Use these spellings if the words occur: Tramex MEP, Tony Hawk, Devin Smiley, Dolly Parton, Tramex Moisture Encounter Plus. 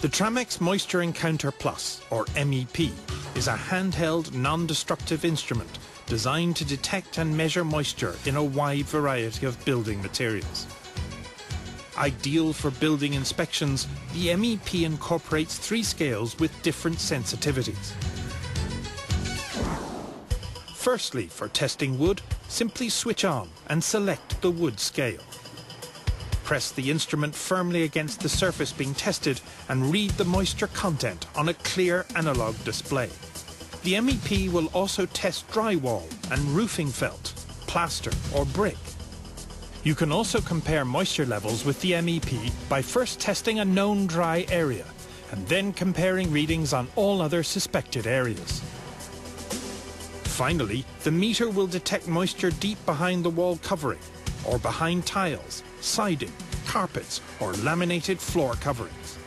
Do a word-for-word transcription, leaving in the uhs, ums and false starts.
The Tramex Moisture Encounter Plus, or M E P, is a handheld, non-destructive instrument designed to detect and measure moisture in a wide variety of building materials. Ideal for building inspections, the M E P incorporates three scales with different sensitivities. Firstly, for testing wood, simply switch on and select the wood scale. Press the instrument firmly against the surface being tested and read the moisture content on a clear analog display. The M E P will also test drywall and roofing felt, plaster or brick. You can also compare moisture levels with the M E P by first testing a known dry area and then comparing readings on all other suspected areas. Finally, the meter will detect moisture deep behind the wall covering or behind tiles, siding, carpets or laminated floor coverings.